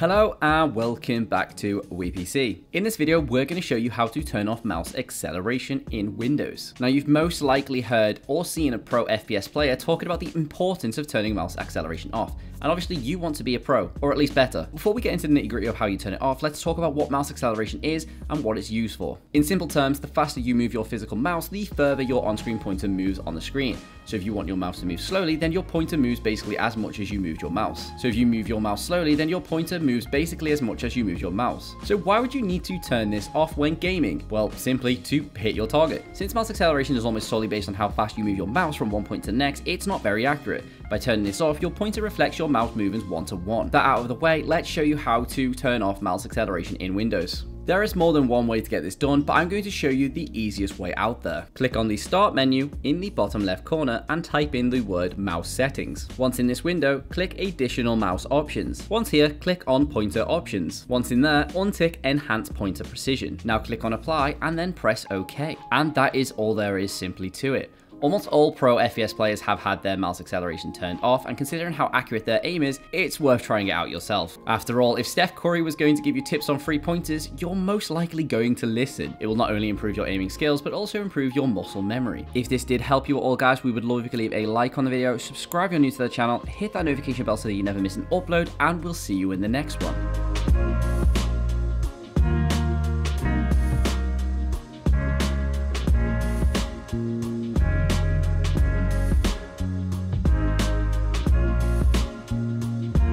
Hello and welcome back to WePC. In this video, we're going to show you how to turn off mouse acceleration in Windows. Now, you've most likely heard or seen a pro FPS player talking about the importance of turning mouse acceleration off. And obviously you want to be a pro, or at least better. Before we get into the nitty-gritty of how you turn it off, let's talk about what mouse acceleration is and what it's used for. In simple terms, the faster you move your physical mouse, the further your on-screen pointer moves on the screen. So if you want your mouse to move slowly, then your pointer moves basically as much as you moved your mouse. So if you move your mouse slowly, then your pointer moves basically as much as you move your mouse. So why would you need to turn this off when gaming? Well, simply to hit your target. Since mouse acceleration is almost solely based on how fast you move your mouse from one point to the next, it's not very accurate. By turning this off, your pointer reflects your mouse movements one-to-one. That out of the way, let's show you how to turn off mouse acceleration in Windows. There is more than one way to get this done, but I'm going to show you the easiest way out there. Click on the Start menu in the bottom left corner and type in the word Mouse Settings. Once in this window, click Additional Mouse Options. Once here, click on Pointer Options. Once in there, untick Enhance Pointer Precision. Now click on Apply and then press OK. And that is all there is simply to it. Almost all pro FPS players have had their mouse acceleration turned off, and considering how accurate their aim is, it's worth trying it out yourself. After all, if Steph Curry was going to give you tips on free pointers, you're most likely going to listen. It will not only improve your aiming skills, but also improve your muscle memory. If this did help you at all, guys, we would love if you could leave a like on the video, subscribe if you're new to the channel, hit that notification bell so that you never miss an upload, and we'll see you in the next one.